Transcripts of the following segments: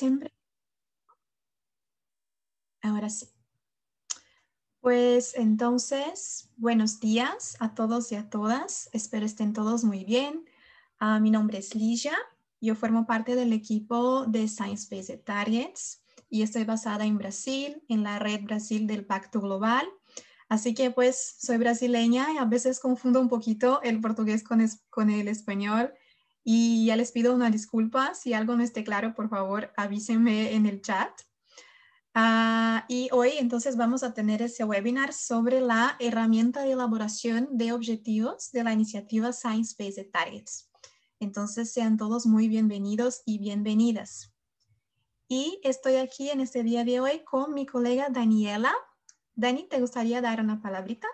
diciembre. Ahora sí. Pues entonces, buenos días a todos y a todas. Espero estén todos muy bien. Mi nombre es Ligia. Yo formo parte del equipo de Science Based Targets y estoy basada en Brasil, en la red Brasil del Pacto Global. Así que pues soy brasileña y a veces confundo un poquito el portugués con el español. Y ya les pido una disculpa, si algo no esté claro, por favor, avísenme en el chat. Y hoy entonces vamos a tener ese webinar sobre la herramienta de elaboración de objetivos de la iniciativa Science Based Targets. Entonces sean todos muy bienvenidos y bienvenidas. Y estoy aquí en este día de hoy con mi colega Daniela. Dani, ¿te gustaría dar una palabrita?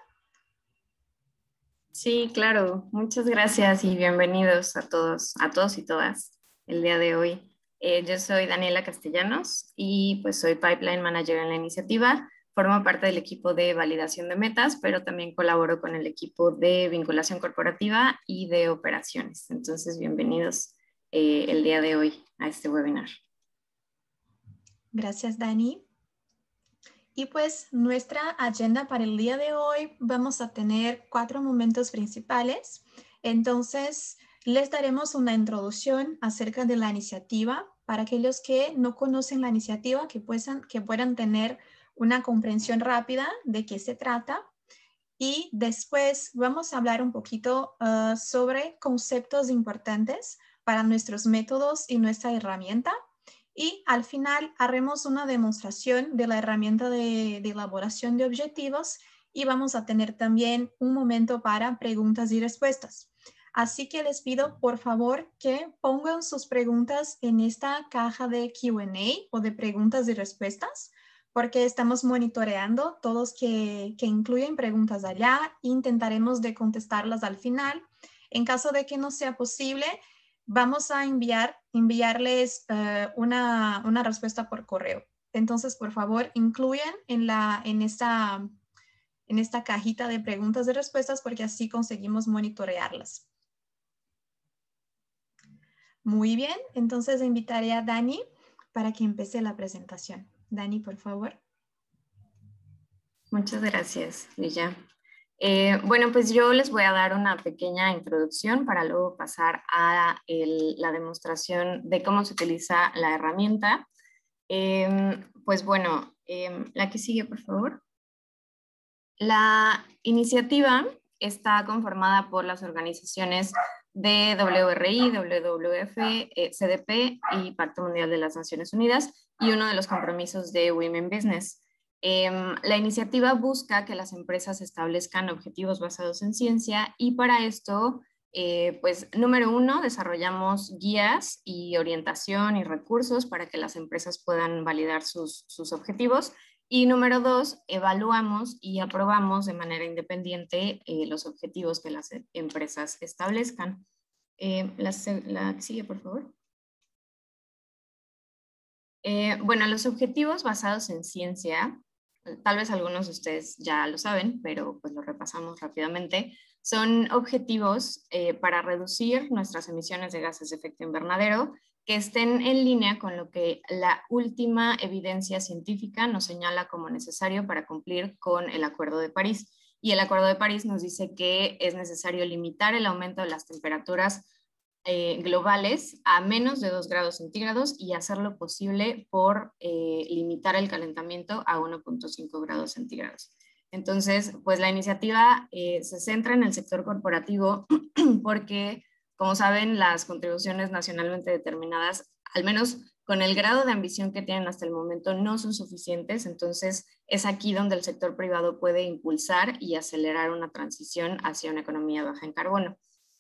Sí, claro. Muchas gracias y bienvenidos a todos y todas el día de hoy. Yo soy Daniela Castellanos y pues soy Pipeline Manager en la iniciativa. Formo parte del equipo de validación de metas, pero también colaboro con el equipo de vinculación corporativa y de operaciones. Entonces, bienvenidos el día de hoy a este webinar. Gracias, Dani. Y pues nuestra agenda para el día de hoy, vamos a tener 4 momentos principales. Entonces, les daremos una introducción acerca de la iniciativa para aquellos que no conocen la iniciativa, que puedan tener una comprensión rápida de qué se trata. Y después vamos a hablar un poquito sobre conceptos importantes para nuestros métodos y nuestra herramienta. Y al final haremos una demostración de la herramienta de elaboración de objetivos y vamos a tener también un momento para preguntas y respuestas. Así que les pido por favor que pongan sus preguntas en esta caja de Q&A o de preguntas y respuestas, porque estamos monitoreando todos que incluyen preguntas allá e intentaremos de contestarlas al final. En caso de que no sea posible, vamos a enviarles una respuesta por correo. Entonces, por favor, incluyan en esta cajita de preguntas y respuestas porque así conseguimos monitorearlas. Muy bien, entonces invitaré a Dani para que empiece la presentación. Dani, por favor. Muchas gracias, Ligia. Bueno, pues yo les voy a dar una pequeña introducción para luego pasar a la demostración de cómo se utiliza la herramienta. Pues bueno, la que sigue, por favor. La iniciativa está conformada por las organizaciones de WRI, WWF, CDP y Pacto Mundial de las Naciones Unidas y uno de los compromisos de Women Business. La iniciativa busca que las empresas establezcan objetivos basados en ciencia y para esto, pues número 1, desarrollamos guías y orientación y recursos para que las empresas puedan validar sus objetivos y número 2, evaluamos y aprobamos de manera independiente los objetivos que las empresas establezcan. La que sigue, por favor. Bueno, los objetivos basados en ciencia, tal vez algunos de ustedes ya lo saben, pero pues lo repasamos rápidamente, son objetivos para reducir nuestras emisiones de gases de efecto invernadero que estén en línea con lo que la última evidencia científica nos señala como necesario para cumplir con el Acuerdo de París. Y el Acuerdo de París nos dice que es necesario limitar el aumento de las temperaturas globales a menos de 2 grados centígrados y hacer lo posible por limitar el calentamiento a 1.5 grados centígrados. Entonces, pues la iniciativa se centra en el sector corporativo porque, como saben, las contribuciones nacionalmente determinadas, al menos con el grado de ambición que tienen hasta el momento, no son suficientes. Entonces, es aquí donde el sector privado puede impulsar y acelerar una transición hacia una economía baja en carbono.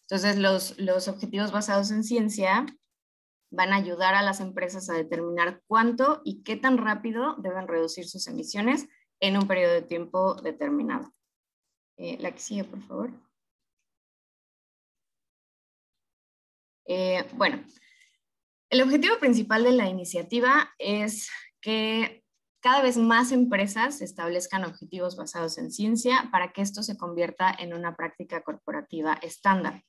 Entonces, los objetivos basados en ciencia van a ayudar a las empresas a determinar cuánto y qué tan rápido deben reducir sus emisiones en un periodo de tiempo determinado. La que sigue, por favor. Bueno, el objetivo principal de la iniciativa es que cada vez más empresas establezcan objetivos basados en ciencia para que esto se convierta en una práctica corporativa estándar.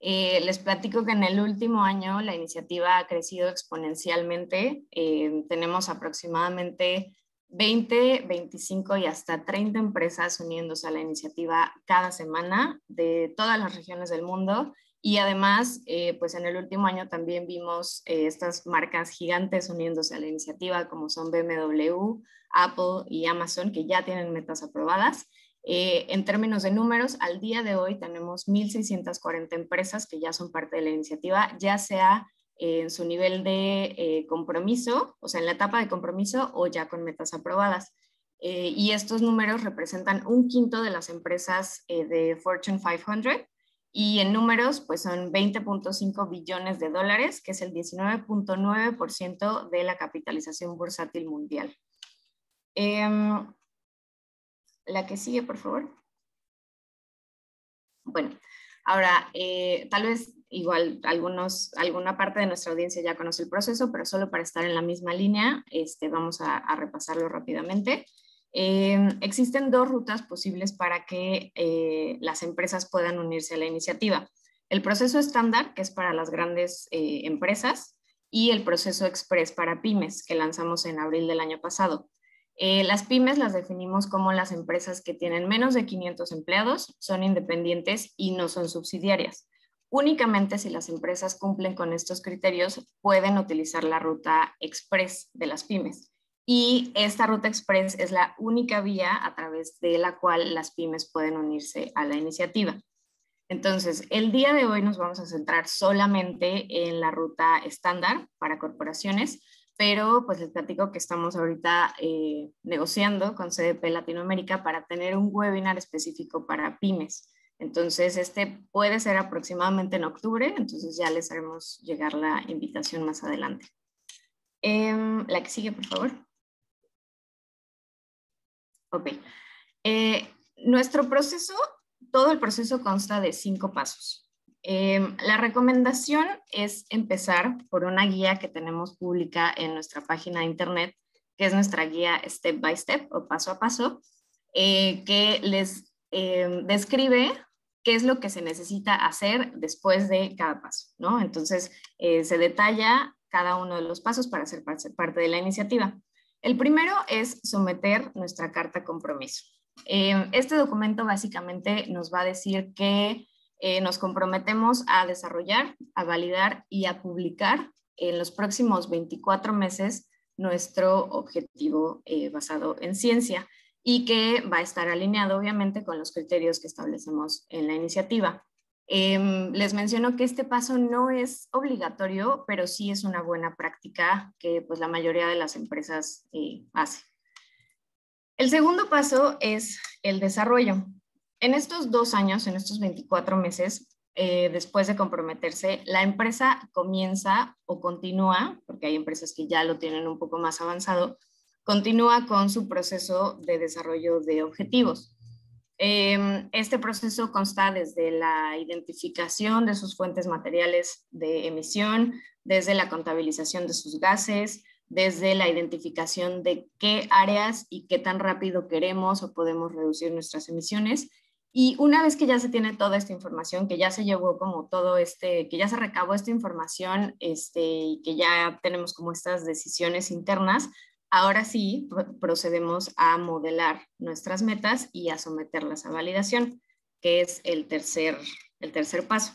Les platico que en el último año la iniciativa ha crecido exponencialmente. Tenemos aproximadamente 20, 25 y hasta 30 empresas uniéndose a la iniciativa cada semana de todas las regiones del mundo. Y además, pues en el último año también vimos estas marcas gigantes uniéndose a la iniciativa, como son BMW, Apple y Amazon, que ya tienen metas aprobadas. En términos de números, al día de hoy tenemos 1,640 empresas que ya son parte de la iniciativa, ya sea en su nivel de compromiso, o sea, en la etapa de compromiso o ya con metas aprobadas. Y estos números representan 1/5 de las empresas de Fortune 500. Y en números, pues son 20.5 billones de dólares, que es el 19.9% de la capitalización bursátil mundial. La que sigue, por favor. Bueno, ahora, tal vez igual alguna parte de nuestra audiencia ya conoce el proceso, pero solo para estar en la misma línea, vamos a repasarlo rápidamente. Existen dos rutas posibles para que las empresas puedan unirse a la iniciativa. El proceso estándar, que es para las grandes empresas, y el proceso express para pymes, que lanzamos en abril del año pasado. Las pymes las definimos como las empresas que tienen menos de 500 empleados, son independientes y no son subsidiarias. Únicamente si las empresas cumplen con estos criterios, pueden utilizar la ruta express de las pymes. Y esta ruta express es la única vía a través de la cual las pymes pueden unirse a la iniciativa. Entonces, el día de hoy nos vamos a centrar solamente en la ruta estándar para corporaciones, pero pues les platico que estamos ahorita negociando con CDP Latinoamérica para tener un webinar específico para pymes. Entonces, este puede ser aproximadamente en octubre, entonces ya les haremos llegar la invitación más adelante. La que sigue, por favor. Ok. Nuestro proceso, todo el proceso consta de 5 pasos. La recomendación es empezar por una guía que tenemos pública en nuestra página de internet, que es nuestra guía Step by Step o paso a paso, que les describe qué es lo que se necesita hacer después de cada paso, ¿no? Entonces, se detalla cada uno de los pasos para ser parte de la iniciativa. El primero es someter nuestra carta compromiso. Este documento básicamente nos va a decir que nos comprometemos a desarrollar, a validar y a publicar en los próximos 24 meses nuestro objetivo basado en ciencia y que va a estar alineado obviamente con los criterios que establecemos en la iniciativa. Les menciono que este paso no es obligatorio, pero sí es una buena práctica que pues, la mayoría de las empresas hace. El segundo paso es el desarrollo. En estos 2 años, en estos 24 meses, después de comprometerse, la empresa comienza o continúa, porque hay empresas que ya lo tienen un poco más avanzado, continúa con su proceso de desarrollo de objetivos. Este proceso consta desde la identificación de sus fuentes materiales de emisión, desde la contabilización de sus gases, desde la identificación de qué áreas y qué tan rápido queremos o podemos reducir nuestras emisiones. Y una vez que ya se tiene toda esta información, que ya se llevó como todo que ya se recabó esta información y que ya tenemos como estas decisiones internas, ahora sí, procedemos a modelar nuestras metas y a someterlas a validación, que es el tercer paso.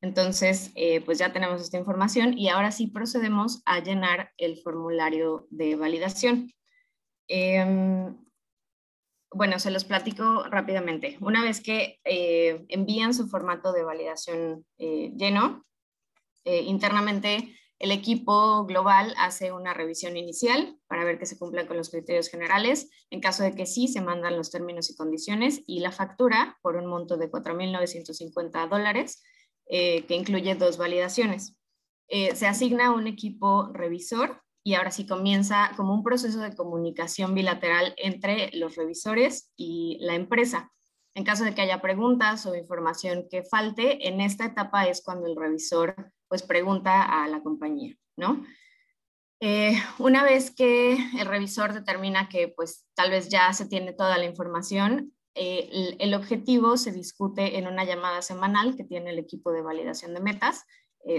Entonces, pues ya tenemos esta información y ahora sí procedemos a llenar el formulario de validación. Bueno, se los platico rápidamente. Una vez que envían su formato de validación lleno, internamente, el equipo global hace una revisión inicial para ver que se cumplan con los criterios generales. En caso de que sí, se mandan los términos y condiciones y la factura por un monto de $4,950 que incluye 2 validaciones. Se asigna un equipo revisor y ahora sí comienza como un proceso de comunicación bilateral entre los revisores y la empresa. En caso de que haya preguntas o información que falte, en esta etapa es cuando el revisor pues pregunta a la compañía, ¿no? Una vez que el revisor determina que pues tal vez ya se tiene toda la información, El objetivo se discute en una llamada semanal que tiene el equipo de validación de metas.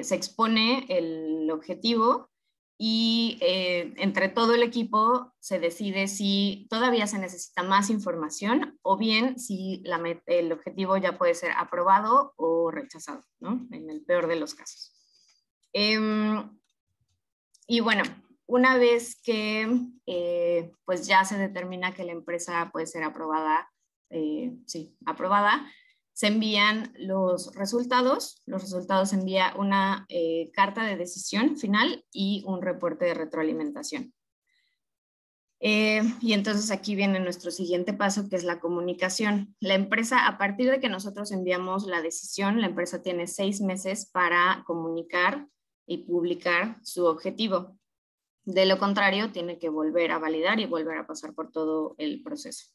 Se expone el objetivo y entre todo el equipo se decide si todavía se necesita más información o bien si el objetivo ya puede ser aprobado o rechazado, ¿no? En el peor de los casos. Y bueno, una vez que pues ya se determina que la empresa puede ser aprobada, se envían los resultados. Los resultados se envía una carta de decisión final y un reporte de retroalimentación. Y entonces aquí viene nuestro siguiente paso, que es la comunicación. La empresa, a partir de que nosotros enviamos la decisión, la empresa tiene 6 meses para comunicar y publicar su objetivo. De lo contrario, tiene que volver a validar y volver a pasar por todo el proceso.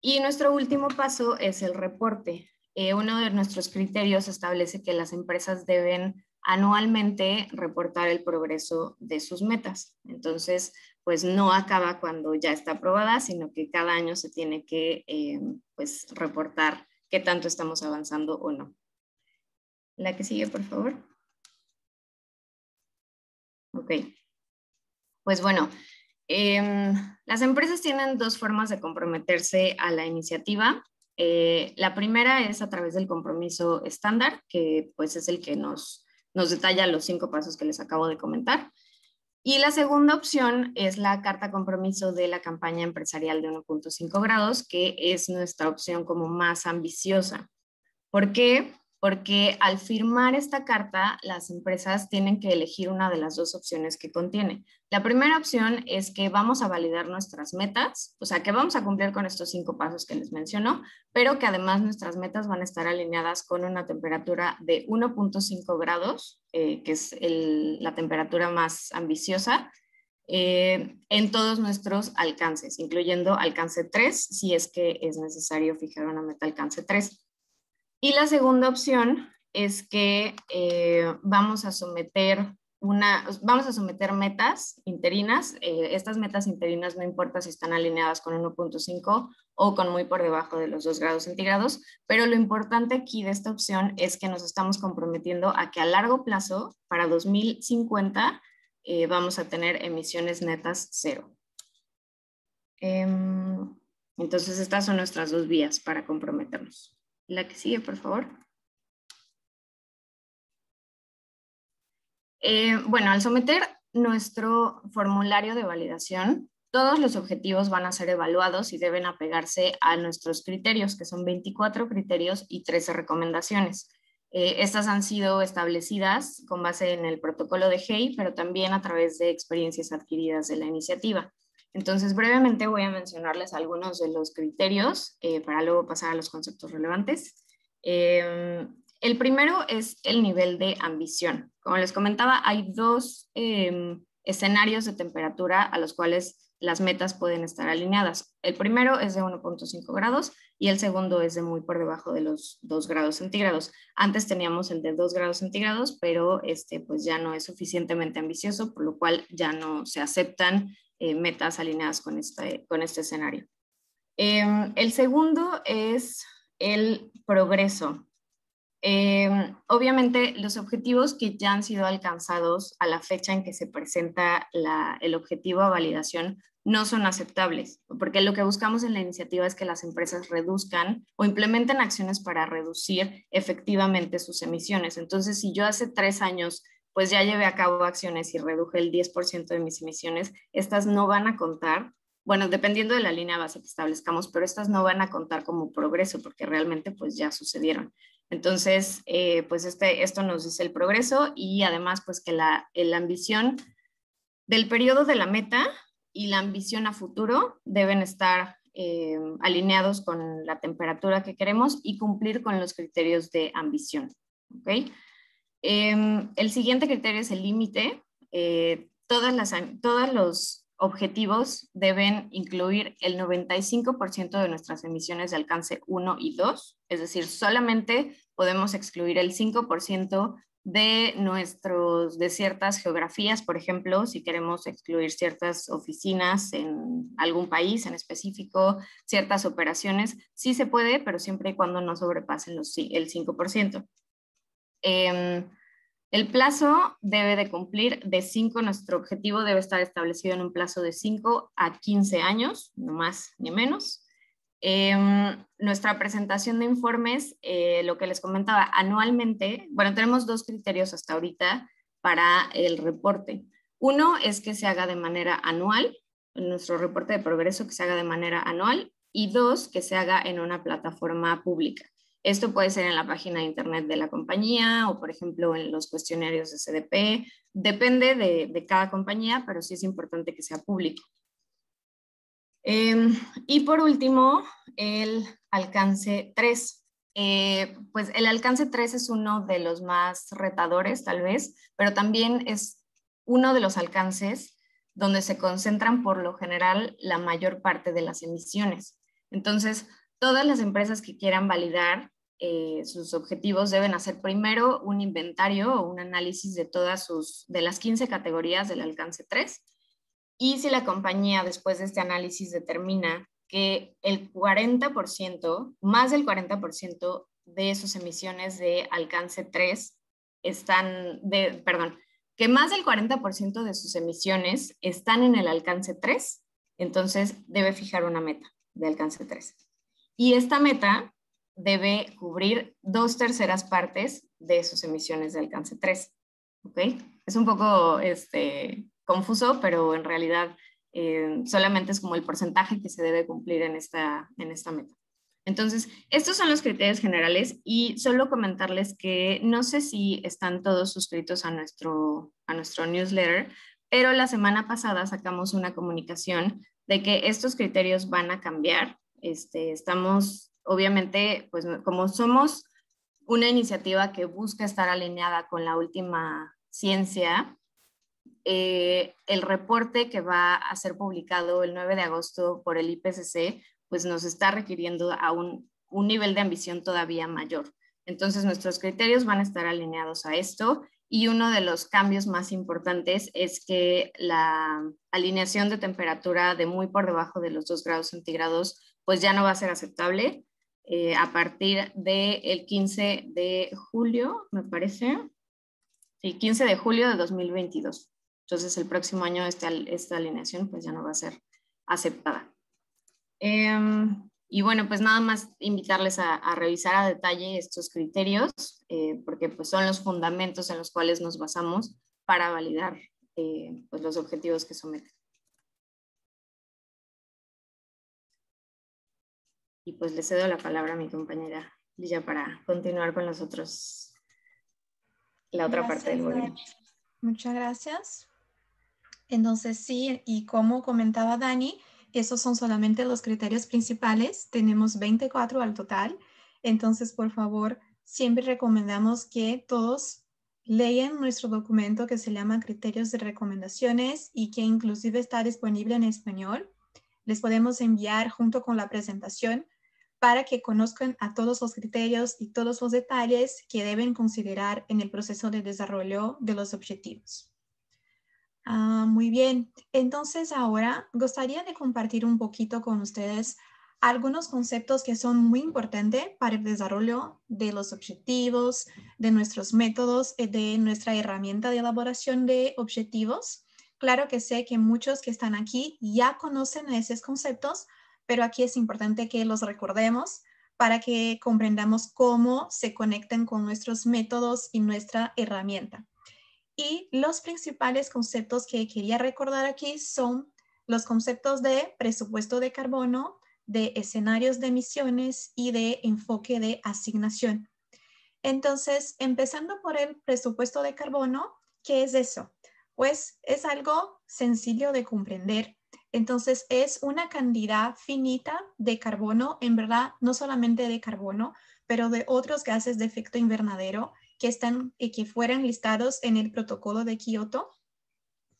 Y nuestro último paso es el reporte. Uno de nuestros criterios establece que las empresas deben anualmente reportar el progreso de sus metas. Entonces, pues no acaba cuando ya está aprobada, sino que cada año se tiene que pues reportar qué tanto estamos avanzando o no. La que sigue, por favor. Ok. Pues bueno. Las empresas tienen 2 formas de comprometerse a la iniciativa. La primera es a través del compromiso estándar, que pues es el que nos detalla los 5 pasos que les acabo de comentar. Y la segunda opción es la carta compromiso de la campaña empresarial de 1.5 grados, que es nuestra opción como más ambiciosa. ¿Por qué? Porque al firmar esta carta, las empresas tienen que elegir una de las 2 opciones que contiene. La primera opción es que vamos a validar nuestras metas, o sea, que vamos a cumplir con estos 5 pasos que les menciono, pero que además nuestras metas van a estar alineadas con una temperatura de 1.5 grados, que es la temperatura más ambiciosa, en todos nuestros alcances, incluyendo alcance 3, si es que es necesario fijar una meta alcance 3. Y la segunda opción es que vamos a someter metas interinas. Estas metas interinas no importa si están alineadas con 1.5 o con muy por debajo de los 2 grados centígrados, pero lo importante aquí de esta opción es que nos estamos comprometiendo a que a largo plazo, para 2050, vamos a tener emisiones netas cero. Entonces estas son nuestras 2 vías para comprometernos. La que sigue, por favor. Bueno, al someter nuestro formulario de validación, todos los objetivos van a ser evaluados y deben apegarse a nuestros criterios, que son 24 criterios y 13 recomendaciones. Estas han sido establecidas con base en el protocolo de GEI, pero también a través de experiencias adquiridas de la iniciativa. Entonces, brevemente voy a mencionarles algunos de los criterios para luego pasar a los conceptos relevantes. El primero es el nivel de ambición. Como les comentaba, hay 2 escenarios de temperatura a los cuales las metas pueden estar alineadas. El primero es de 1.5 grados y el segundo es de muy por debajo de los 2 grados centígrados. Antes teníamos el de 2 grados centígrados, pero pues ya no es suficientemente ambicioso, por lo cual ya no se aceptan metas alineadas con este escenario. El segundo es el progreso. Obviamente los objetivos que ya han sido alcanzados a la fecha en que se presenta el objetivo a validación no son aceptables, porque lo que buscamos en la iniciativa es que las empresas reduzcan o implementen acciones para reducir efectivamente sus emisiones. Entonces, si yo hace 3 años pues ya llevé a cabo acciones y reduje el 10% de mis emisiones, estas no van a contar, bueno, dependiendo de la línea base que establezcamos, pero estas no van a contar como progreso porque realmente pues ya sucedieron. Entonces, pues esto nos dice el progreso y además pues que la ambición del periodo de la meta y la ambición a futuro deben estar alineados con la temperatura que queremos y cumplir con los criterios de ambición, ¿ok? El siguiente criterio es el límite. Todos los objetivos deben incluir el 95% de nuestras emisiones de alcance 1 y 2, es decir, solamente podemos excluir el 5% de nuestros, de ciertas geografías, por ejemplo, si queremos excluir ciertas oficinas en algún país en específico, ciertas operaciones, sí se puede, pero siempre y cuando no sobrepasen el 5%. El plazo debe de cumplir de 5, nuestro objetivo debe estar establecido en un plazo de 5 a 15 años, no más ni menos. Nuestra presentación de informes, lo que les comentaba, anualmente, bueno, tenemos dos criterios hasta ahorita para el reporte. Uno es que se haga de manera anual, nuestro reporte de progreso que se haga de manera anual, y dos, que se haga en una plataforma pública. Esto puede ser en la página de internet de la compañía o, por ejemplo, en los cuestionarios de CDP. Depende de cada compañía, pero sí es importante que sea público. Y por último, el alcance 3. Pues el alcance 3 es uno de los más retadores, tal vez, pero también es uno de los alcances donde se concentran por lo general la mayor parte de las emisiones. Entonces, todas las empresas que quieran validar sus objetivos deben hacer primero un inventario o un análisis de todas las 15 categorías del alcance 3. Y si la compañía después de este análisis determina que el 40%, más del 40% de sus emisiones de alcance 3 están, que más del 40% de sus emisiones están en el alcance 3, entonces debe fijar una meta de alcance 3. Y esta meta debe cubrir 2/3 partes de sus emisiones de alcance 3. ¿Ok? Es un poco confuso, pero en realidad solamente es como el porcentaje que se debe cumplir en esta meta. Entonces, estos son los criterios generales y solo comentarles que no sé si están todos suscritos a nuestro newsletter, pero la semana pasada sacamos una comunicación de que estos criterios van a cambiar. Estamos, obviamente, pues como somos una iniciativa que busca estar alineada con la última ciencia, el reporte que va a ser publicado el 9 de agosto por el IPCC, pues nos está requiriendo a un nivel de ambición todavía mayor. Entonces nuestros criterios van a estar alineados a esto y uno de los cambios más importantes es que la alineación de temperatura de muy por debajo de los 2 grados centígrados pues ya no va a ser aceptable a partir del 15 de julio, me parece. Sí, 15 de julio de 2022. Entonces, el próximo año esta alineación pues ya no va a ser aceptada. Y bueno, pues nada más invitarles a revisar a detalle estos criterios, porque pues son los fundamentos en los cuales nos basamos para validar pues los objetivos que someten. Y pues le cedo la palabra a mi compañera Ligia para continuar con la otra parte del webinar. Muchas gracias. Entonces sí, y como comentaba Dani, esos son solamente los criterios principales. Tenemos 24 al total. Entonces, por favor, siempre recomendamos que todos lean nuestro documento que se llama Criterios de Recomendaciones y que inclusive está disponible en español. Les podemos enviar junto con la presentación para que conozcan a todos los criterios y todos los detalles que deben considerar en el proceso de desarrollo de los objetivos. Muy bien, entonces ahora gustaría de compartir un poquito con ustedes algunos conceptos que son muy importantes para el desarrollo de los objetivos, de nuestros métodos y de nuestra herramienta de elaboración de objetivos. Claro que sé que muchos que están aquí ya conocen esos conceptos, pero aquí es importante que los recordemos para que comprendamos cómo se conectan con nuestros métodos y nuestra herramienta. Y los principales conceptos que quería recordar aquí son los conceptos de presupuesto de carbono, de escenarios de emisiones y de enfoque de asignación. Entonces, empezando por el presupuesto de carbono, ¿qué es eso? Pues es algo sencillo de comprender. Entonces, es una cantidad finita de carbono, en verdad, no solamente de carbono, pero de otros gases de efecto invernadero que están y que fueran listados en el protocolo de Kioto.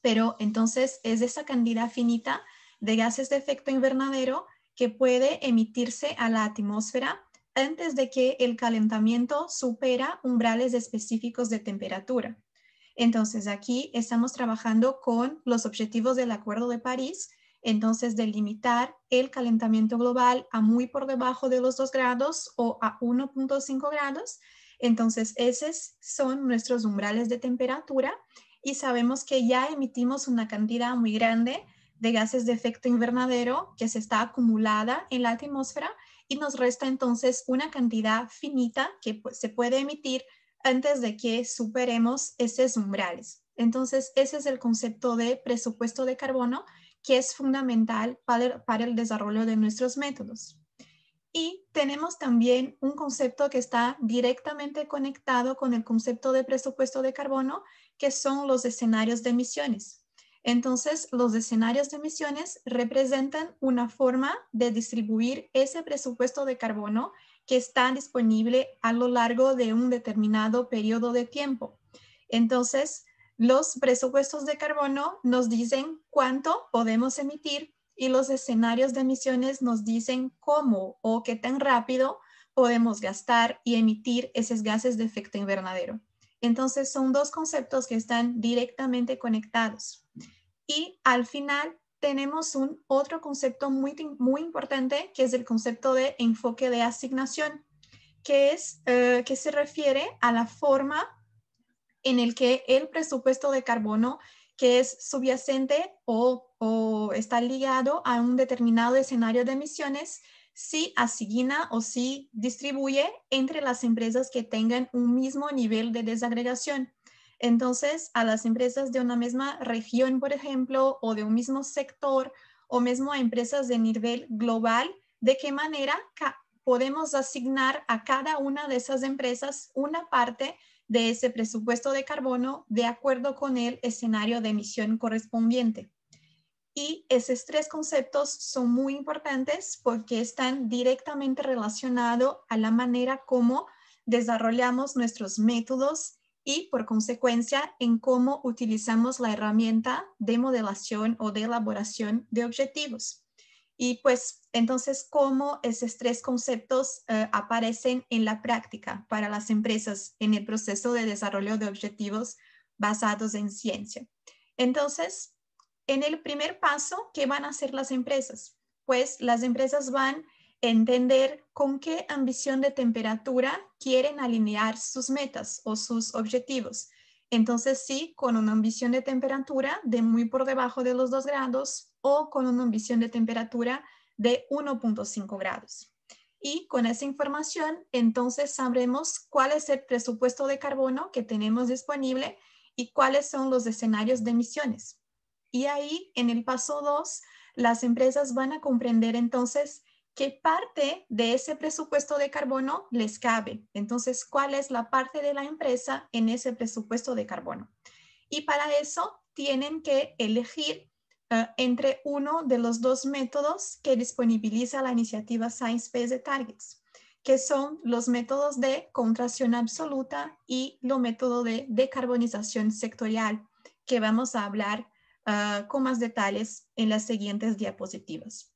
Pero entonces es esa cantidad finita de gases de efecto invernadero que puede emitirse a la atmósfera antes de que el calentamiento supera umbrales específicos de temperatura. Entonces aquí estamos trabajando con los objetivos del Acuerdo de París, entonces de limitar el calentamiento global a muy por debajo de los 2 grados o a 1.5 grados. Entonces esos son nuestros umbrales de temperatura y sabemos que ya emitimos una cantidad muy grande de gases de efecto invernadero que se está acumulada en la atmósfera y nos resta entonces una cantidad finita que se puede emitir antes de que superemos esos umbrales. Entonces ese es el concepto de presupuesto de carbono que es fundamental para el desarrollo de nuestros métodos. Y tenemos también un concepto que está directamente conectado con el concepto de presupuesto de carbono que son los escenarios de emisiones. Entonces, los escenarios de emisiones representan una forma de distribuir ese presupuesto de carbono que está disponible a lo largo de un determinado periodo de tiempo. Entonces, los presupuestos de carbono nos dicen cuánto podemos emitir y los escenarios de emisiones nos dicen cómo o qué tan rápido podemos gastar y emitir esos gases de efecto invernadero. Entonces, son dos conceptos que están directamente conectados. Y al final tenemos un otro concepto muy importante que es el concepto de enfoque de asignación, que es que se refiere a la forma en el que el presupuesto de carbono que es subyacente o está ligado a un determinado escenario de emisiones si asigna o si distribuye entre las empresas que tengan un mismo nivel de desagregación. Entonces, a las empresas de una misma región, por ejemplo, o de un mismo sector, o mismo a empresas de nivel global, ¿de qué manera podemos asignar a cada una de esas empresas una parte de ese presupuesto de carbono de acuerdo con el escenario de emisión correspondiente? Y esos tres conceptos son muy importantes porque están directamente relacionados a la manera como desarrollamos nuestros métodos y por consecuencia en cómo utilizamos la herramienta de modelación o de elaboración de objetivos. Y pues entonces cómo esos tres conceptos aparecen en la práctica para las empresas en el proceso de desarrollo de objetivos basados en ciencia. Entonces, en el primer paso, ¿qué van a hacer las empresas? Pues las empresas van entender con qué ambición de temperatura quieren alinear sus metas o sus objetivos. Entonces sí, con una ambición de temperatura de muy por debajo de los 2 grados o con una ambición de temperatura de 1.5 grados. Y con esa información, entonces sabremos cuál es el presupuesto de carbono que tenemos disponible y cuáles son los escenarios de emisiones. Y ahí, en el paso 2, las empresas van a comprender entonces qué parte de ese presupuesto de carbono les cabe. Entonces, ¿cuál es la parte de la empresa en ese presupuesto de carbono? Y para eso tienen que elegir entre uno de los 2 métodos que disponibiliza la iniciativa Science Based Targets, que son los métodos de contracción absoluta y los métodos de decarbonización sectorial, que vamos a hablar con más detalles en las siguientes diapositivas.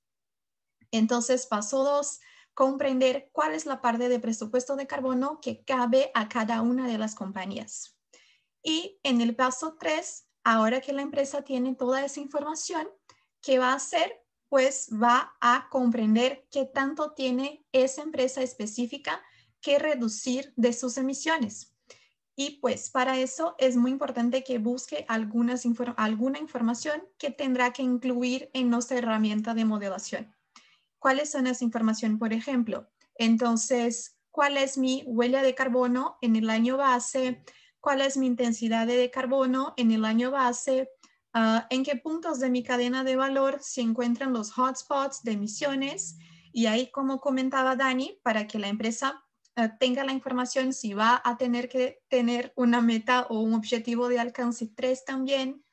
Entonces, paso 2, comprender cuál es la parte de presupuesto de carbono que cabe a cada una de las compañías. Y en el paso 3, ahora que la empresa tiene toda esa información, ¿qué va a hacer? Pues va a comprender qué tanto tiene esa empresa específica que reducir de sus emisiones. Y pues para eso es muy importante que busque alguna información que tendrá que incluir en nuestra herramienta de modelación. ¿Cuáles son esa información, por ejemplo? Entonces, ¿cuál es mi huella de carbono en el año base? ¿Cuál es mi intensidad de carbono en el año base? ¿En qué puntos de mi cadena de valor se encuentran los hotspots de emisiones? Y ahí, como comentaba Dani, para que la empresa tenga la información si va a tener que tener una meta o un objetivo de alcance 3 también.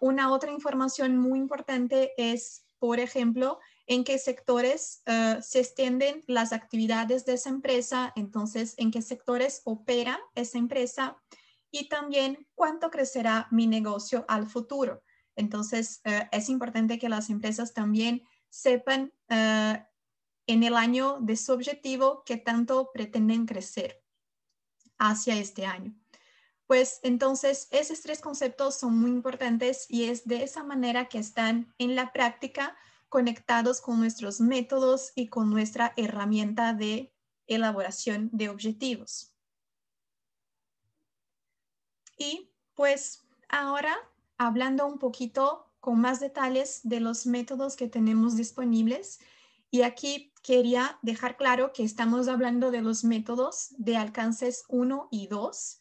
Una otra información muy importante es, por ejemplo, en qué sectores se extienden las actividades de esa empresa, entonces en qué sectores opera esa empresa y también cuánto crecerá mi negocio al futuro. Entonces es importante que las empresas también sepan en el año de su objetivo que tanto pretenden crecer hacia este año. Pues entonces esos tres conceptos son muy importantes y es de esa manera que están en la práctica conectados con nuestros métodos y con nuestra herramienta de elaboración de objetivos. Y pues ahora hablando un poquito con más detalles de los métodos que tenemos disponibles, y aquí quería dejar claro que estamos hablando de los métodos de alcances 1 y 2.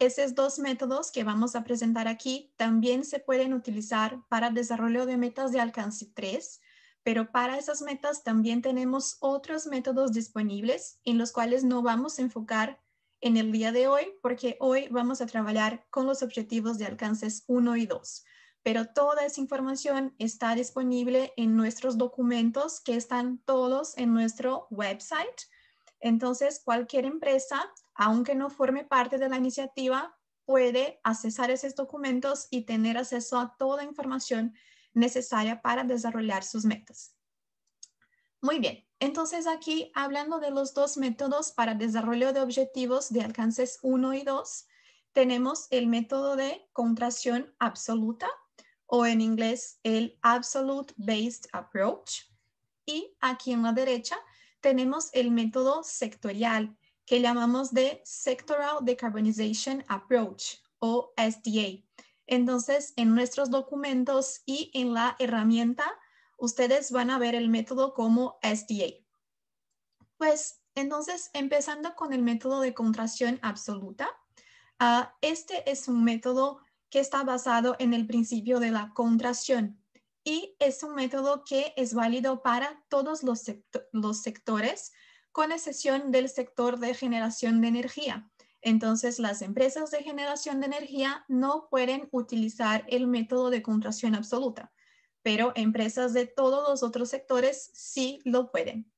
Esos dos métodos que vamos a presentar aquí también se pueden utilizar para desarrollo de metas de alcance 3, pero para esas metas también tenemos otros métodos disponibles en los cuales no vamos a enfocar en el día de hoy, porque hoy vamos a trabajar con los objetivos de alcances 1 y 2. Pero toda esa información está disponible en nuestros documentos que están todos en nuestro website. Entonces, cualquier empresa, aunque no forme parte de la iniciativa, puede accesar esos documentos y tener acceso a toda información necesaria para desarrollar sus metas. Muy bien, entonces aquí hablando de los dos métodos para desarrollo de objetivos de alcances 1 y 2, tenemos el método de contracción absoluta, o en inglés el Absolute Based Approach, y aquí en la derecha tenemos el método sectorial, que llamamos de Sectoral Decarbonization Approach, o SDA. Entonces, en nuestros documentos y en la herramienta, ustedes van a ver el método como SDA. Pues, entonces, empezando con el método de contracción absoluta, este es un método que está basado en el principio de la contracción, y es un método que es válido para todos los sectores, con excepción del sector de generación de energía. Entonces, las empresas de generación de energía no pueden utilizar el método de contracción absoluta, pero empresas de todos los otros sectores sí lo pueden.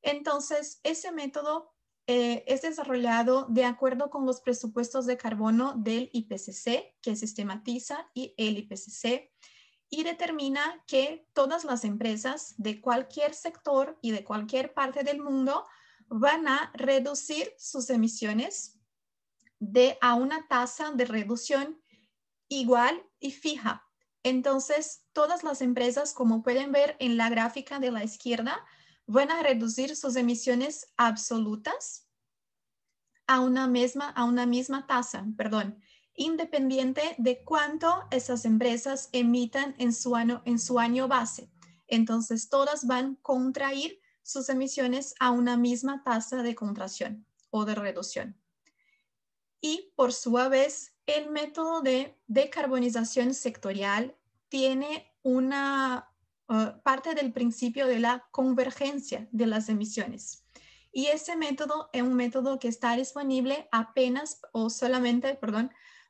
Entonces, ese método es desarrollado de acuerdo con los presupuestos de carbono del IPCC, que sistematiza el IPCC, y determina que todas las empresas de cualquier sector y de cualquier parte del mundo van a reducir sus emisiones a una tasa de reducción igual y fija. Entonces, todas las empresas, como pueden ver en la gráfica de la izquierda, van a reducir sus emisiones absolutas a una misma tasa, perdón, independiente de cuánto esas empresas emitan en su año base. Entonces, todas van a contraer sus emisiones a una misma tasa de contracción o de reducción. Y por su vez, el método de decarbonización sectorial tiene una parte del principio de la convergencia de las emisiones. Y ese método es un método que está disponible solamente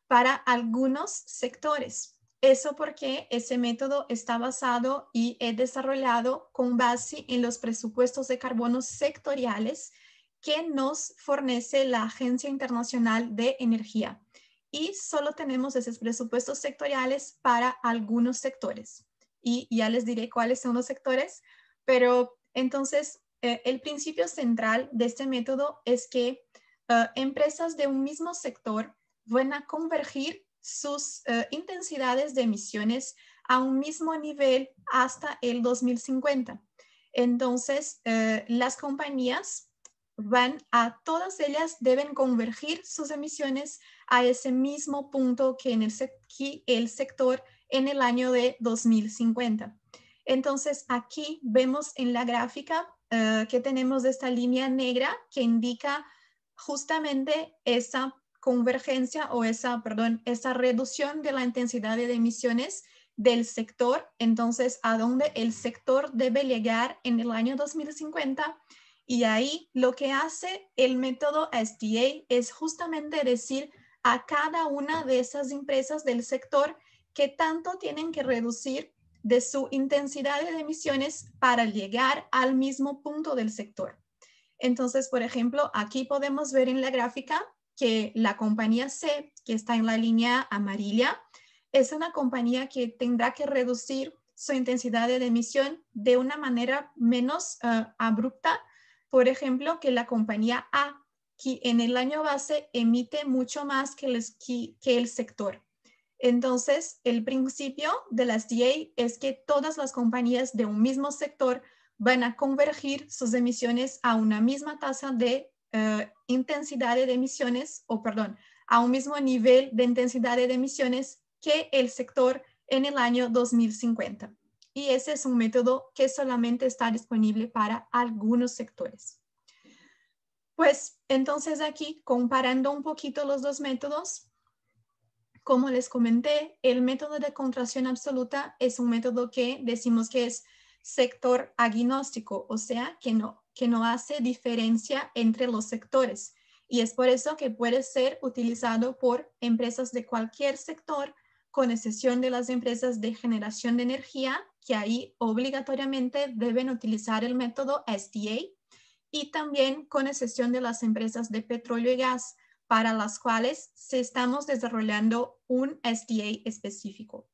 para algunos sectores. Eso porque ese método está basado y es desarrollado con base en los presupuestos de carbono sectoriales que nos fornece la Agencia Internacional de Energía. Y solo tenemos esos presupuestos sectoriales para algunos sectores. Y ya les diré cuáles son los sectores, pero entonces el principio central de este método es que empresas de un mismo sector van a convergir sus intensidades de emisiones a un mismo nivel hasta el 2050. Entonces, las compañías todas ellas deben convergir sus emisiones a ese mismo punto que el sector en el año de 2050. Entonces, aquí vemos en la gráfica que tenemos esta línea negra que indica justamente esa convergencia o esa reducción de la intensidad de emisiones del sector, entonces a dónde el sector debe llegar en el año 2050, y ahí lo que hace el método SDA es justamente decir a cada una de esas empresas del sector qué tanto tienen que reducir de su intensidad de emisiones para llegar al mismo punto del sector. Entonces, por ejemplo, aquí podemos ver en la gráfica que la compañía C, que está en la línea amarilla, es una compañía que tendrá que reducir su intensidad de emisión de una manera menos abrupta, por ejemplo, que la compañía A, que en el año base emite mucho más que el sector. Entonces, el principio de las GEI es que todas las compañías de un mismo sector van a convergir sus emisiones a una misma tasa de intensidad de emisiones, o perdón, a un mismo nivel de intensidad de emisiones que el sector en el año 2050. Y ese es un método que solamente está disponible para algunos sectores. Pues entonces aquí, comparando un poquito los dos métodos, como les comenté, el método de contracción absoluta es un método que decimos que es sector agnóstico, o sea, que no hace diferencia entre los sectores. Y es por eso que puede ser utilizado por empresas de cualquier sector, con excepción de las empresas de generación de energía, que ahí obligatoriamente deben utilizar el método SDA, y también con excepción de las empresas de petróleo y gas, para las cuales se estamos desarrollando un SDA específico.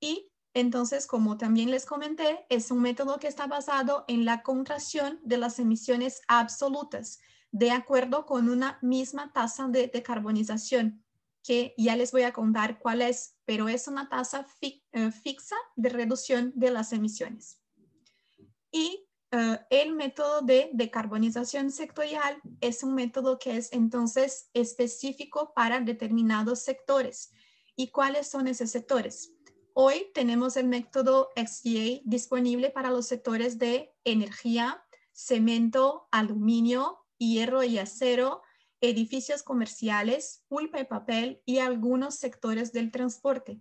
Y entonces, como también les comenté, es un método que está basado en la contracción de las emisiones absolutas, de acuerdo con una misma tasa de decarbonización, que ya les voy a contar cuál es, pero es una tasa fixa de reducción de las emisiones. Y el método de decarbonización sectorial es un método que es entonces específico para determinados sectores. ¿Y cuáles son esos sectores? Hoy tenemos el método SDA disponible para los sectores de energía, cemento, aluminio, hierro y acero, edificios comerciales, pulpa y papel y algunos sectores del transporte.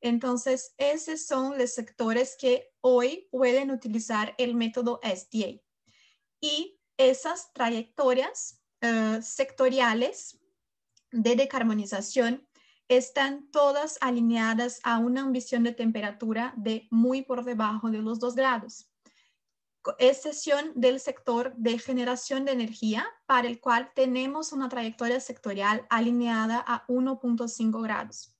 Entonces, esos son los sectores que hoy pueden utilizar el método SDA. Y esas trayectorias sectoriales de decarbonización están todas alineadas a una ambición de temperatura de muy por debajo de los 2 grados. Excepción del sector de generación de energía, para el cual tenemos una trayectoria sectorial alineada a 1.5 grados.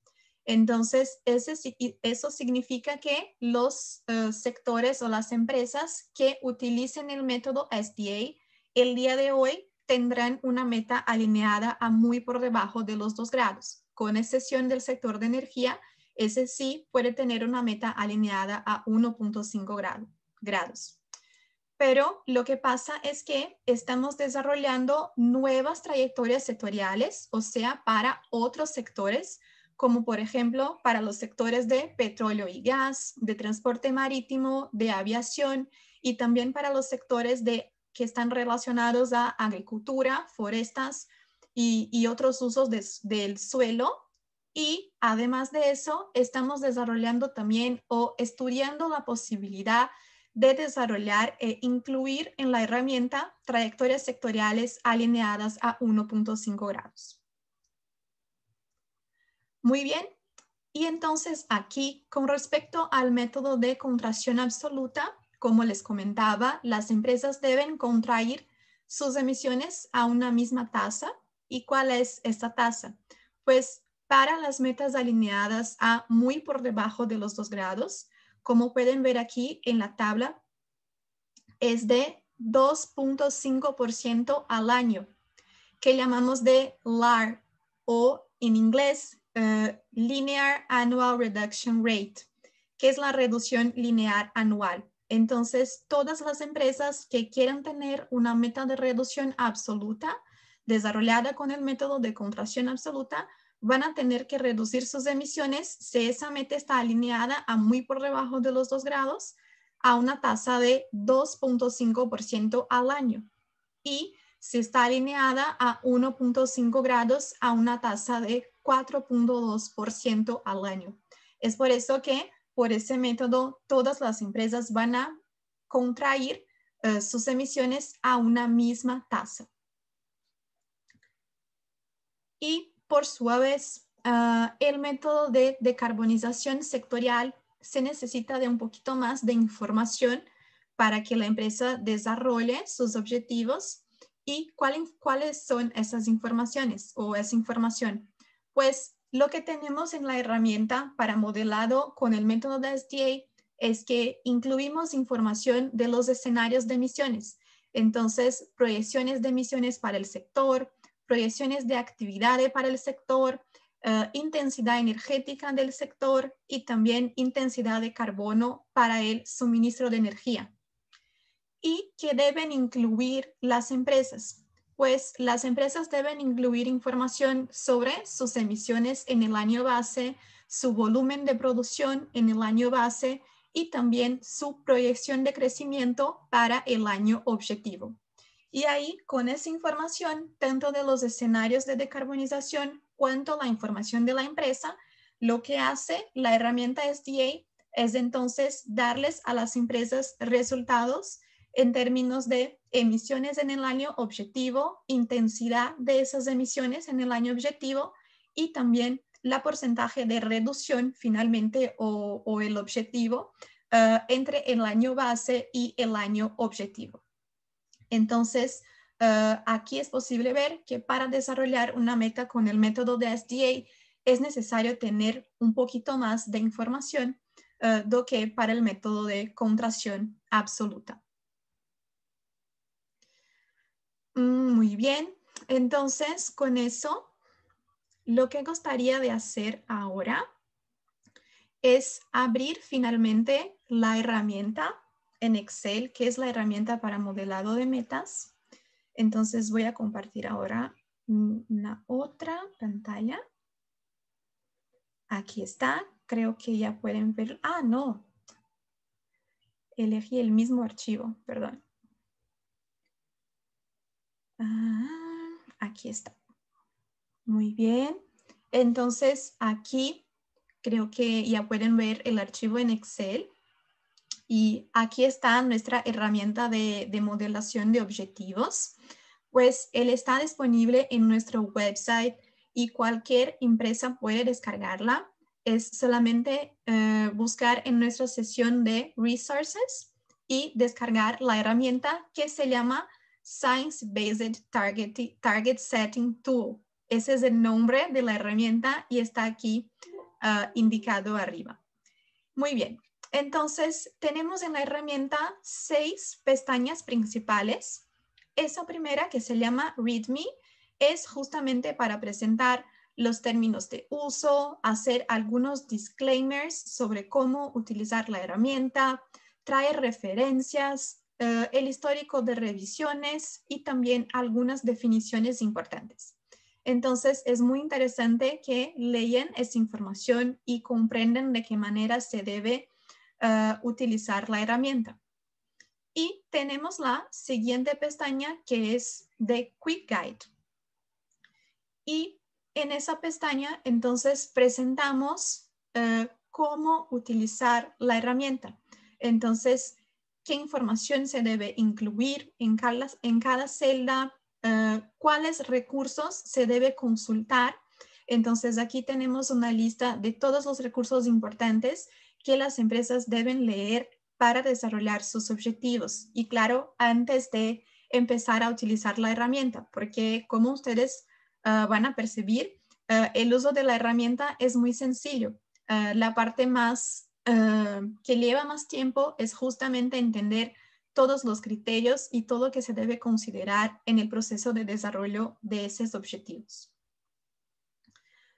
Entonces, eso significa que los sectores o las empresas que utilicen el método SDA el día de hoy tendrán una meta alineada a muy por debajo de los 2 grados. Con excepción del sector de energía, ese sí puede tener una meta alineada a 1.5 grados. Pero lo que pasa es que estamos desarrollando nuevas trayectorias sectoriales, o sea, para otros sectores, como por ejemplo para los sectores de petróleo y gas, de transporte marítimo, de aviación, y también para los sectores que están relacionados a agricultura, forestas y otros usos del suelo. Y además de eso, estamos desarrollando también o estudiando la posibilidad de desarrollar e incluir en la herramienta trayectorias sectoriales alineadas a 1.5 grados. Muy bien, y entonces aquí, con respecto al método de contracción absoluta, como les comentaba, las empresas deben contraer sus emisiones a una misma tasa. ¿Y cuál es esta tasa? Pues para las metas alineadas a muy por debajo de los 2 grados, como pueden ver aquí en la tabla, es de 2.5% al año, que llamamos de LAR, o en inglés Linear Annual Reduction Rate, que es la reducción lineal anual. Entonces, todas las empresas que quieran tener una meta de reducción absoluta desarrollada con el método de contracción absoluta van a tener que reducir sus emisiones, si esa meta está alineada a muy por debajo de los 2 grados, a una tasa de 2.5% al año. Y si está alineada a 1.5 grados, a una tasa de 4.2% al año. Es por eso que, por ese método, todas las empresas van a contraer sus emisiones a una misma tasa. Y por su vez, el método de decarbonización sectorial se necesita de un poquito más de información para que la empresa desarrolle sus objetivos. ¿Y cuáles son esas informaciones o esa información? Pues lo que tenemos en la herramienta para modelado con el método de SDA es que incluimos información de los escenarios de emisiones. Entonces, proyecciones de emisiones para el sector, proyecciones de actividades para el sector, intensidad energética del sector y también intensidad de carbono para el suministro de energía. Y que deben incluir las empresas, pues las empresas deben incluir información sobre sus emisiones en el año base, su volumen de producción en el año base y también su proyección de crecimiento para el año objetivo. Y ahí, con esa información, tanto de los escenarios de decarbonización cuanto la información de la empresa, lo que hace la herramienta SDA es entonces darles a las empresas resultados en términos de emisiones en el año objetivo, intensidad de esas emisiones en el año objetivo y también la porcentaje de reducción finalmente o el objetivo entre el año base y el año objetivo. Entonces, aquí es posible ver que para desarrollar una meta con el método de SDA es necesario tener un poquito más de información do que para el método de contracción absoluta. Muy bien, entonces con eso lo que gustaría de hacer ahora es abrir finalmente la herramienta en Excel, que es la herramienta para modelado de metas. Entonces voy a compartir ahora una otra pantalla. Aquí está, creo que ya pueden ver. Ah, no, elegí el mismo archivo, perdón. Ah, aquí está. Muy bien. Entonces aquí creo que ya pueden ver el archivo en Excel. Y aquí está nuestra herramienta de modelación de objetivos. Pues él está disponible en nuestro website y cualquier empresa puede descargarla. Es solamente buscar en nuestra sesión de resources y descargar la herramienta que se llama Science Based Target Setting Tool. Ese es el nombre de la herramienta y está aquí indicado arriba. Muy bien. Entonces, tenemos en la herramienta 6 pestañas principales. Esa primera, que se llama README, es justamente para presentar los términos de uso, hacer algunos disclaimers sobre cómo utilizar la herramienta, traer referencias, el histórico de revisiones y también algunas definiciones importantes. Entonces, es muy interesante que lean esa información y comprendan de qué manera se debe utilizar la herramienta. Y tenemos la siguiente pestaña, que es de Quick Guide. Y en esa pestaña, entonces, presentamos cómo utilizar la herramienta. Entonces, qué información se debe incluir en cada celda, cuáles recursos se debe consultar. Entonces aquí tenemos una lista de todos los recursos importantes que las empresas deben leer para desarrollar sus objetivos. Y claro, antes de empezar a utilizar la herramienta, porque como ustedes van a percibir, el uso de la herramienta es muy sencillo. La parte más que lleva más tiempo es justamente entender todos los criterios y todo lo que se debe considerar en el proceso de desarrollo de esos objetivos.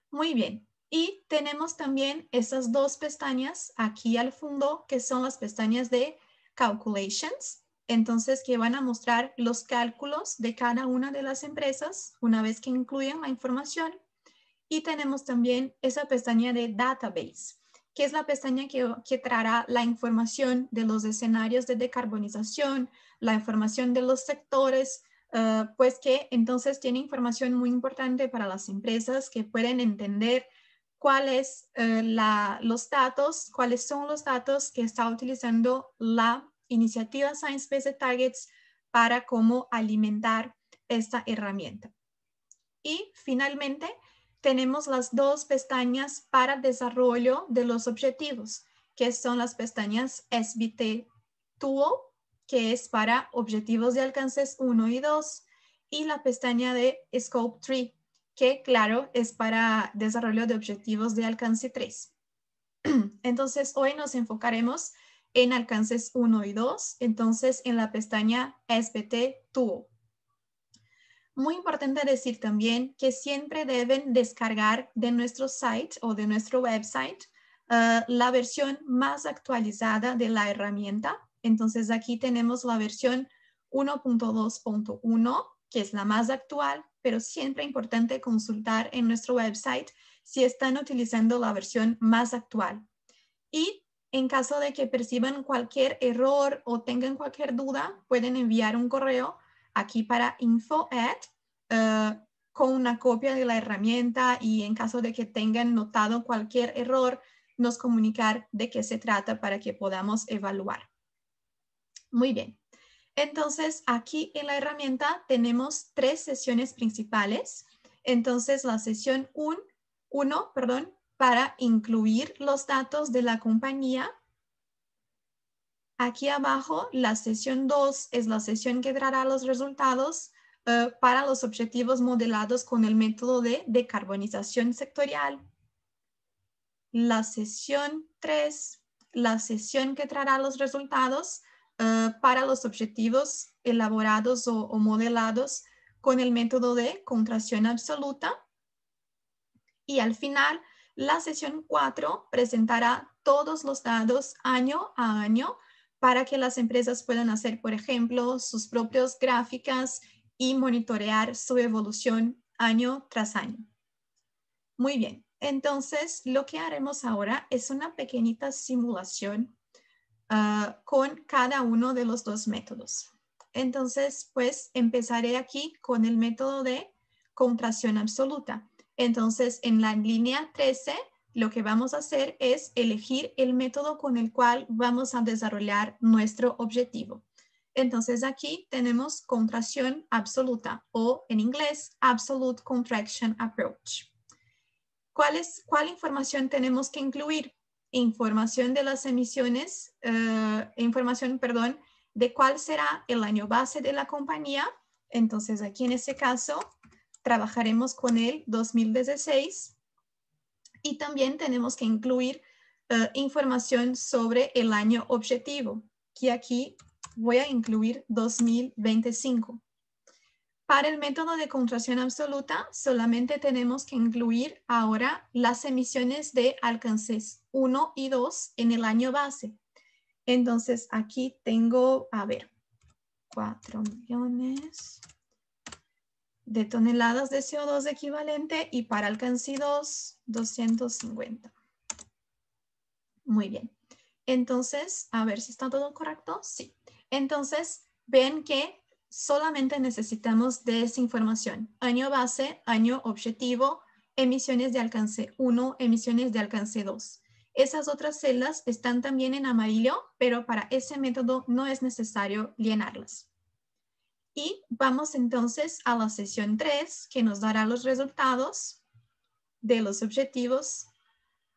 Muy bien, y tenemos también esas dos pestañas aquí al fondo, que son las pestañas de Calculations, entonces que van a mostrar los cálculos de cada una de las empresas una vez que incluyen la información. Y tenemos también esa pestaña de Database, que es la pestaña que traerá la información de los escenarios de decarbonización, la información de los sectores, pues que entonces tiene información muy importante para las empresas que pueden entender cuáles son los datos que está utilizando la iniciativa Science Based Targets para cómo alimentar esta herramienta. Y finalmente, tenemos las dos pestañas para desarrollo de los objetivos, que son las pestañas SBTi Tool, que es para objetivos de alcances 1 y 2, y la pestaña de Scope 3, que claro, es para desarrollo de objetivos de alcance 3. Entonces, hoy nos enfocaremos en alcances 1 y 2, entonces en la pestaña SBTi Tool. Muy importante decir también que siempre deben descargar de nuestro site o de nuestro website la versión más actualizada de la herramienta. Entonces aquí tenemos la versión 1.2.1, que es la más actual, pero siempre importante consultar en nuestro website si están utilizando la versión más actual. Y en caso de que perciban cualquier error o tengan cualquier duda, pueden enviar un correo aquí para info@ con una copia de la herramienta, y en caso de que tengan notado cualquier error, nos comunicar de qué se trata para que podamos evaluar. Muy bien. Entonces, aquí en la herramienta tenemos tres sesiones principales. Entonces, la sesión 1, para incluir los datos de la compañía. Aquí abajo, la sesión 2 es la sesión que traerá los resultados para los objetivos modelados con el método de decarbonización sectorial. La sesión 3, la sesión que traerá los resultados para los objetivos elaborados o modelados con el método de contracción absoluta. Y al final, la sesión 4 presentará todos los datos año a año para que las empresas puedan hacer, por ejemplo, sus propias gráficas y monitorear su evolución año tras año. Muy bien, entonces lo que haremos ahora es una pequeñita simulación con cada uno de los dos métodos. Entonces, pues empezaré aquí con el método de contracción absoluta. Entonces, en la línea 13, lo que vamos a hacer es elegir el método con el cual vamos a desarrollar nuestro objetivo. Entonces, aquí tenemos contracción absoluta, o en inglés, Absolute Contraction Approach. ¿Cuál información tenemos que incluir? Información de las emisiones, información de cuál será el año base de la compañía. Entonces, aquí en este caso, trabajaremos con el 2016, y también tenemos que incluir información sobre el año objetivo, que aquí voy a incluir 2025. Para el método de contracción absoluta solamente tenemos que incluir ahora las emisiones de alcances 1 y 2 en el año base. Entonces aquí tengo, 4 millones de toneladas de CO2 equivalente, y para alcance 2, 250. Muy bien. Entonces, a ver si está todo correcto. Sí. Entonces, ven que solamente necesitamos de esa información. Año base, año objetivo, emisiones de alcance 1, emisiones de alcance 2. Esas otras celdas están también en amarillo, pero para ese método no es necesario llenarlas. Y vamos entonces a la sesión 3, que nos dará los resultados de los objetivos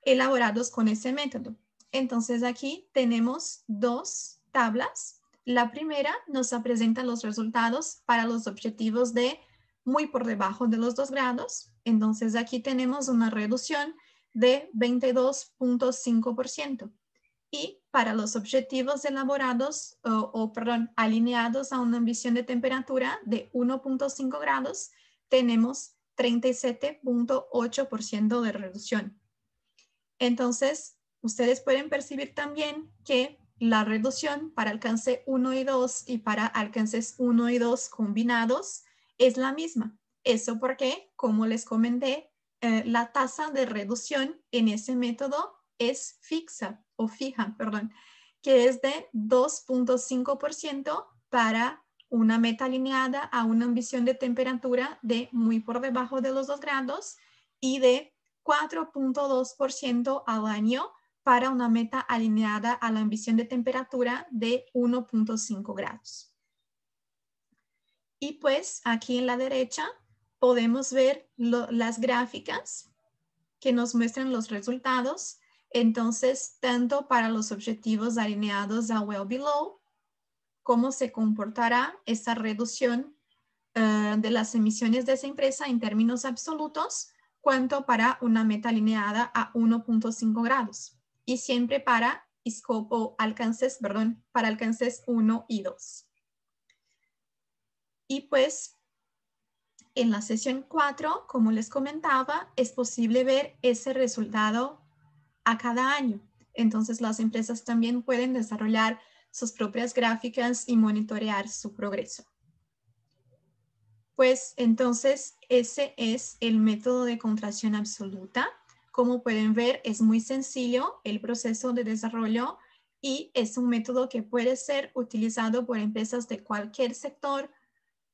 elaborados con ese método. Entonces aquí tenemos dos tablas. La primera nos presenta los resultados para los objetivos de muy por debajo de los 2 grados. Entonces aquí tenemos una reducción de 22.5%. Y para los objetivos elaborados alineados a una ambición de temperatura de 1.5 grados, tenemos 37.8% de reducción. Entonces, ustedes pueden percibir también que la reducción para alcance 1 y 2 y para alcances 1 y 2 combinados es la misma. Eso porque, como les comenté, la tasa de reducción en ese método es fija, que es de 2.5% para una meta alineada a una ambición de temperatura de muy por debajo de los 2 grados y de 4.2% al año para una meta alineada a la ambición de temperatura de 1.5 grados. Y pues aquí en la derecha podemos ver las gráficas que nos muestran los resultados. Entonces, tanto para los objetivos alineados a well below, cómo se comportará esta reducción de las emisiones de esa empresa en términos absolutos, cuanto para una meta alineada a 1.5 grados. Y siempre para scope o alcances, perdón, para alcances 1 y 2. Y pues en la sesión 4, como les comentaba, es posible ver ese resultado a cada año. Entonces las empresas también pueden desarrollar sus propias gráficas y monitorear su progreso. Pues entonces ese es el método de contracción absoluta. Como pueden ver, es muy sencillo el proceso de desarrollo y es un método que puede ser utilizado por empresas de cualquier sector,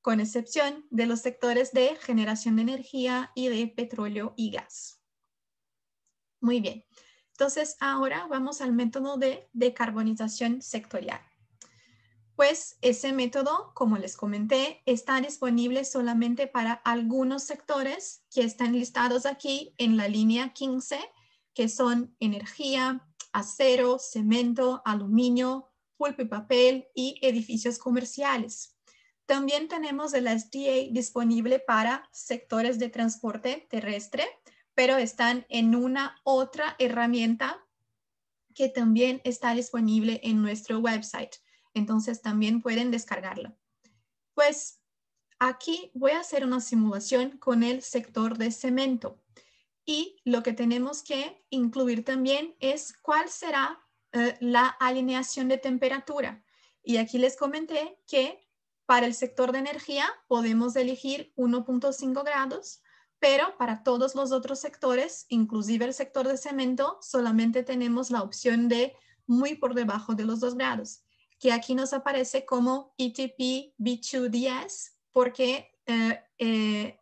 con excepción de los sectores de generación de energía y de petróleo y gas. Muy bien. Entonces ahora vamos al método de decarbonización sectorial. Pues ese método, como les comenté, está disponible solamente para algunos sectores que están listados aquí en la línea 15, que son energía, acero, cemento, aluminio, pulpa y papel y edificios comerciales. También tenemos el SDA disponible para sectores de transporte terrestre, pero están en una otra herramienta que también está disponible en nuestro website. Entonces también pueden descargarlo. Pues aquí voy a hacer una simulación con el sector de cemento. Y lo que tenemos que incluir también es cuál será la alineación de temperatura. Y aquí les comenté que para el sector de energía podemos elegir 1.5 grados, pero para todos los otros sectores, inclusive el sector de cemento, solamente tenemos la opción de muy por debajo de los 2 grados, que aquí nos aparece como ETP B2DS, porque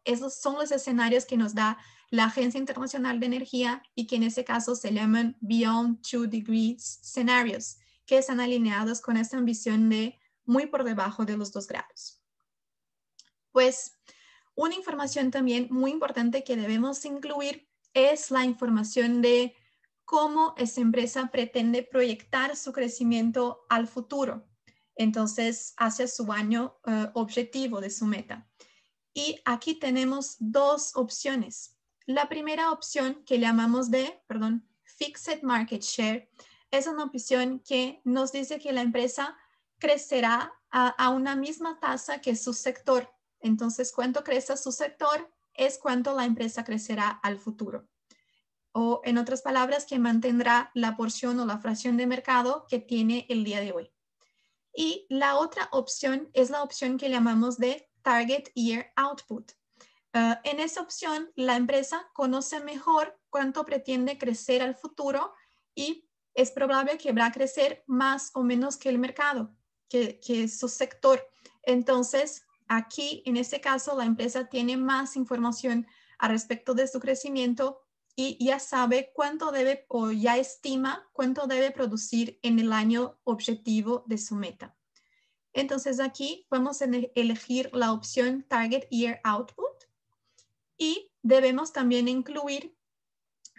esos son los escenarios que nos da la Agencia Internacional de Energía y que en ese caso se llaman Beyond 2 Degrees Scenarios, que están alineados con esta ambición de muy por debajo de los 2 grados. Pues una información también muy importante que debemos incluir es la información de cómo esa empresa pretende proyectar su crecimiento al futuro, entonces hacia su año objetivo de su meta. Y aquí tenemos 2 opciones. La primera opción que llamamos de, Fixed Market Share, es una opción que nos dice que la empresa crecerá a una misma tasa que su sector. Entonces, cuánto crece su sector es cuánto la empresa crecerá al futuro. O, en otras palabras, que mantendrá la porción o la fracción de mercado que tiene el día de hoy. Y la otra opción es la opción que llamamos de Target Year Output. En esa opción, la empresa conoce mejor cuánto pretende crecer al futuro y es probable que va a crecer más o menos que el mercado, que su sector. Entonces, aquí, en este caso, la empresa tiene más información al respecto de su crecimiento y ya sabe cuánto debe o ya estima cuánto debe producir en el año objetivo de su meta. Entonces aquí vamos a elegir la opción Target Year Output y debemos también incluir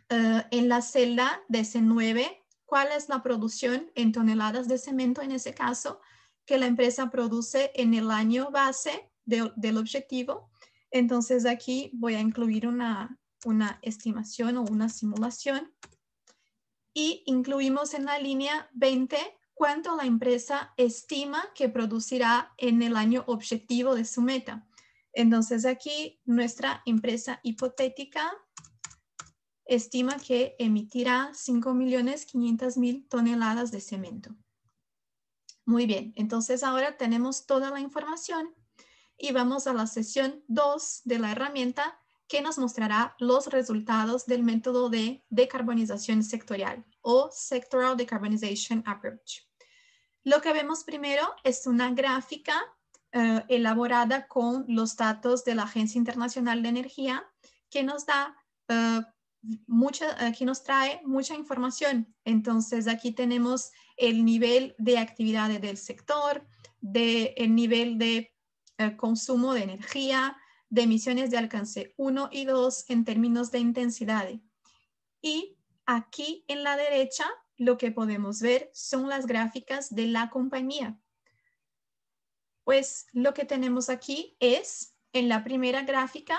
en la celda de C9 cuál es la producción en toneladas de cemento en ese caso que la empresa produce en el año base del objetivo. Entonces aquí voy a incluir una estimación o una simulación y incluimos en la línea 20 cuánto la empresa estima que producirá en el año objetivo de su meta. Entonces aquí nuestra empresa hipotética estima que emitirá 5.500.000 toneladas de cemento. Muy bien, entonces ahora tenemos toda la información y vamos a la sesión 2 de la herramienta que nos mostrará los resultados del método de decarbonización sectorial o Sectoral Decarbonization Approach. Lo que vemos primero es una gráfica elaborada con los datos de la Agencia Internacional de Energía que nos da que nos trae mucha información. Entonces aquí tenemos el nivel de actividades del sector, el nivel de consumo de energía, de emisiones de alcance 1 y 2 en términos de intensidad. Y aquí en la derecha lo que podemos ver son las gráficas de la compañía. Pues lo que tenemos aquí es en la primera gráfica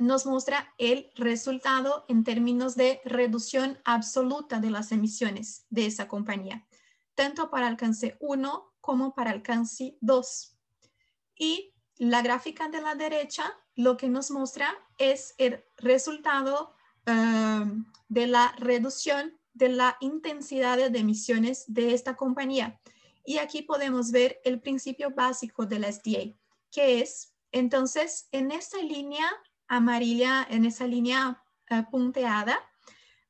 nos muestra el resultado en términos de reducción absoluta de las emisiones de esa compañía, tanto para alcance 1 como para alcance 2. Y la gráfica de la derecha lo que nos muestra es el resultado de la reducción de la intensidad de emisiones de esta compañía. Y aquí podemos ver el principio básico del SDA, que es, entonces, en esta línea amarilla, en esa línea punteada,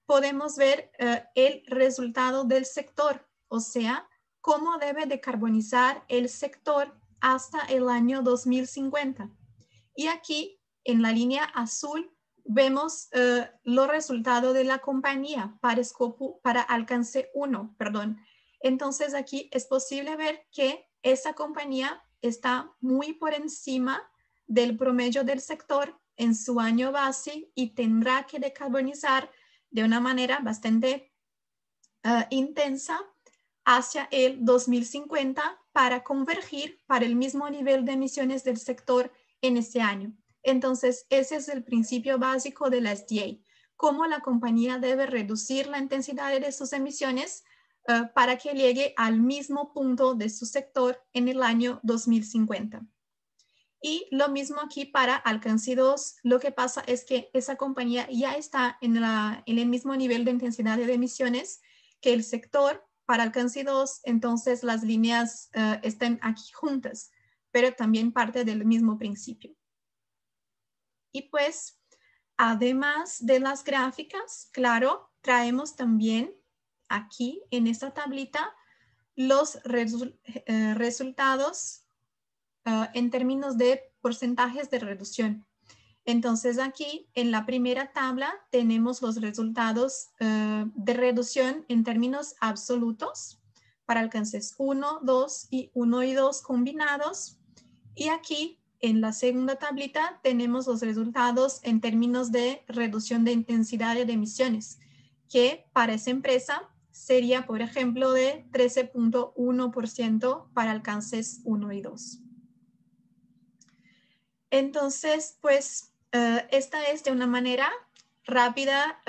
podemos ver el resultado del sector, o sea, cómo debe decarbonizar el sector hasta el año 2050. Y aquí, en la línea azul, vemos los resultados de la compañía para alcance 1, perdón. Entonces aquí es posible ver que esa compañía está muy por encima del promedio del sector en su año base y tendrá que decarbonizar de una manera bastante intensa hacia el 2050 para convergir para el mismo nivel de emisiones del sector en ese año. Entonces, ese es el principio básico de la SDA, cómo la compañía debe reducir la intensidad de sus emisiones para que llegue al mismo punto de su sector en el año 2050. Y lo mismo aquí para alcance 2, lo que pasa es que esa compañía ya está en el mismo nivel de intensidad de emisiones que el sector para alcance 2, entonces las líneas están aquí juntas, pero también parte del mismo principio. Y pues, además de las gráficas, claro, traemos también aquí en esta tablita los resultados en términos de porcentajes de reducción. Entonces aquí en la primera tabla tenemos los resultados de reducción en términos absolutos para alcances 1, 2 y 1 y 2 combinados. Y aquí en la segunda tablita tenemos los resultados en términos de reducción de intensidad de emisiones, que para esa empresa sería, por ejemplo, de 13.1% para alcances 1 y 2. Entonces, pues, esta es de una manera rápida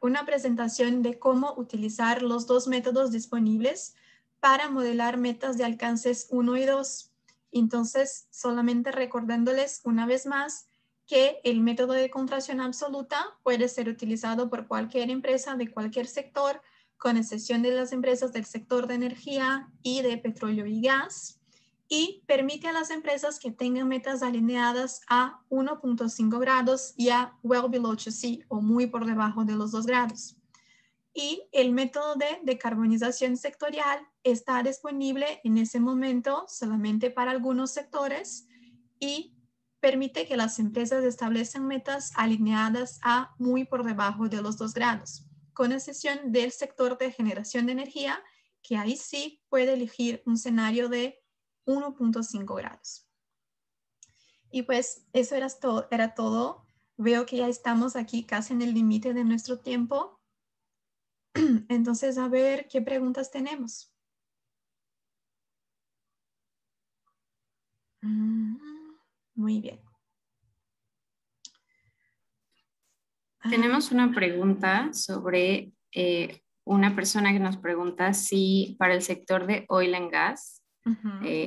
una presentación de cómo utilizar los dos métodos disponibles para modelar metas de alcances 1 y 2. Entonces, solamente recordándoles una vez más que el método de contracción absoluta puede ser utilizado por cualquier empresa de cualquier sector, con excepción de las empresas del sector de energía y de petróleo y gas, y permite a las empresas que tengan metas alineadas a 1.5 grados y a well below 2C, o muy por debajo de los 2 grados. Y el método de decarbonización sectorial está disponible en ese momento solamente para algunos sectores y permite que las empresas establezcan metas alineadas a muy por debajo de los 2 grados, con excepción del sector de generación de energía, que ahí sí puede elegir un escenario de 1.5 grados. Y pues eso era todo. Veo que ya estamos aquí casi en el límite de nuestro tiempo. Entonces, a ver qué preguntas tenemos. Muy bien. Tenemos una pregunta sobre una persona que nos pregunta si para el sector de oil and gas,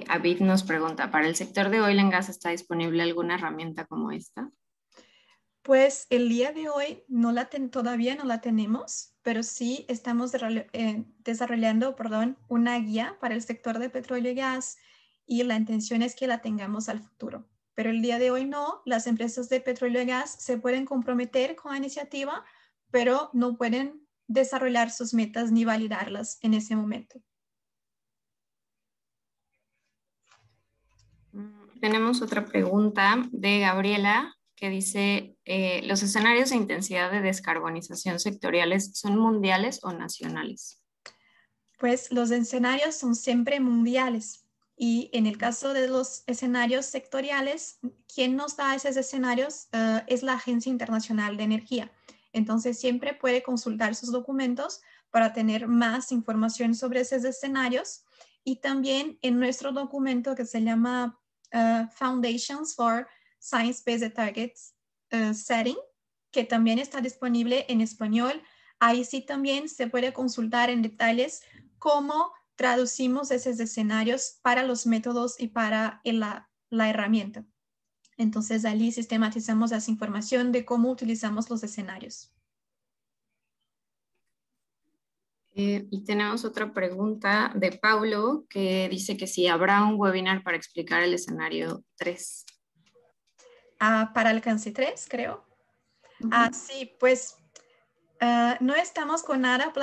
Abid nos pregunta, ¿para el sector de oil and gas está disponible alguna herramienta como esta? Pues el día de hoy no la todavía no la tenemos, pero sí estamos desarrollando, perdón, una guía para el sector de petróleo y gas, y la intención es que la tengamos al futuro. Pero el día de hoy no, las empresas de petróleo y gas se pueden comprometer con la iniciativa, pero no pueden desarrollar sus metas ni validarlas en ese momento. Tenemos otra pregunta de Gabriela que dice, ¿los escenarios de intensidad de descarbonización sectoriales son mundiales o nacionales? Pues los escenarios son siempre mundiales. Y en el caso de los escenarios sectoriales, quien nos da esos escenarios es la Agencia Internacional de Energía. Entonces siempre puede consultar sus documentos para tener más información sobre esos escenarios. Y también en nuestro documento que se llama Foundations for Science Based Targets, Setting, que también está disponible en español. Ahí sí también se puede consultar en detalles cómo traducimos esos escenarios para los métodos y para la herramienta. Entonces, allí sistematizamos esa información de cómo utilizamos los escenarios. Y tenemos otra pregunta de Pablo, que dice que si habrá un webinar para explicar el escenario 3. Para alcance 3, creo. Sí, pues no estamos con nada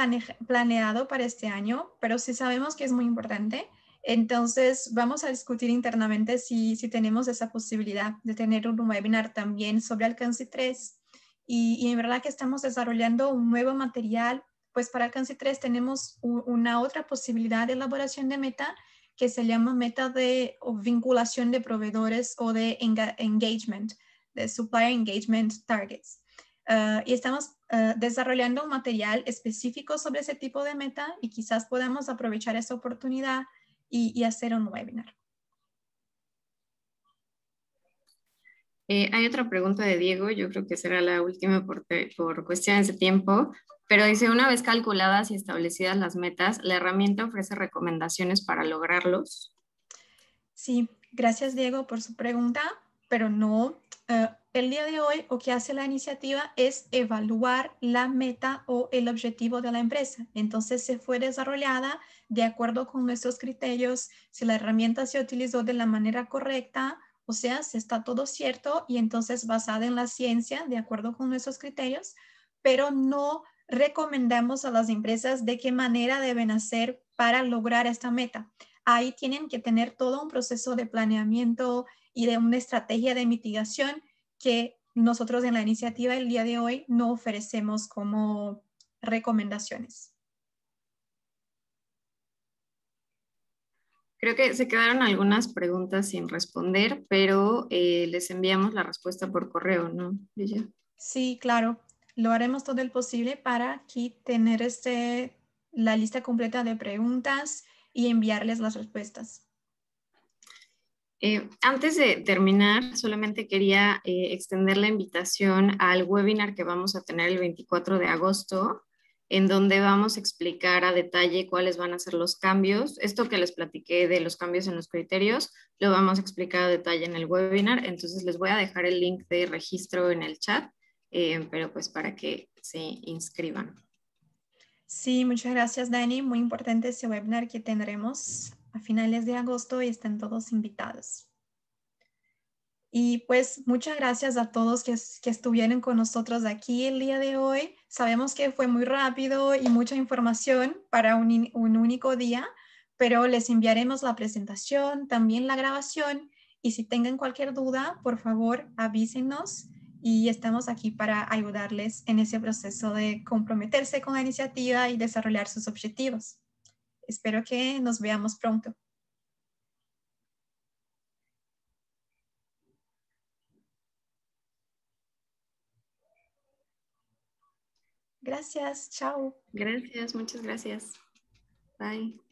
planeado para este año, pero sí sabemos que es muy importante. Entonces vamos a discutir internamente si tenemos esa posibilidad de tener un webinar también sobre alcance 3. Y en verdad que estamos desarrollando un nuevo material. Pues para alcance 3 tenemos una otra posibilidad de elaboración de meta que se llama meta de vinculación de proveedores o de engagement, de supplier engagement targets. Y estamos desarrollando un material específico sobre ese tipo de meta y quizás podamos aprovechar esa oportunidad y hacer un webinar. Hay otra pregunta de Diego, yo creo que será la última por cuestiones de tiempo, pero dice, una vez calculadas y establecidas las metas, ¿la herramienta ofrece recomendaciones para lograrlos? Sí, gracias Diego por su pregunta, pero no, el día de hoy lo que hace la iniciativa es evaluar la meta o el objetivo de la empresa. Entonces se fue desarrollada de acuerdo con nuestros criterios, si la herramienta se utilizó de la manera correcta. O sea, se está todo cierto y entonces basada en la ciencia, de acuerdo con nuestros criterios, pero no recomendamos a las empresas de qué manera deben hacer para lograr esta meta. Ahí tienen que tener todo un proceso de planeamiento y de una estrategia de mitigación que nosotros en la iniciativa el día de hoy no ofrecemos como recomendaciones. Creo que se quedaron algunas preguntas sin responder, pero les enviamos la respuesta por correo, ¿no, Ligia? Sí, claro. Lo haremos todo el posible para aquí tener la lista completa de preguntas y enviarles las respuestas. Antes de terminar, solamente quería extender la invitación al webinar que vamos a tener el 24 de agosto. En donde vamos a explicar a detalle cuáles van a ser los cambios. Esto que les platiqué de los cambios en los criterios, lo vamos a explicar a detalle en el webinar. Entonces les voy a dejar el link de registro en el chat, pero pues para que se inscriban. Sí, muchas gracias Dani. Muy importante ese webinar que tendremos a finales de agosto y están todos invitados. Y pues muchas gracias a todos que estuvieron con nosotros aquí el día de hoy. Sabemos que fue muy rápido y mucha información para un único día, pero les enviaremos la presentación, también la grabación. Y si tengan cualquier duda, por favor avísenos y estamos aquí para ayudarles en ese proceso de comprometerse con la iniciativa y desarrollar sus objetivos. Espero que nos veamos pronto. Gracias, chao. Gracias, muchas gracias. Bye.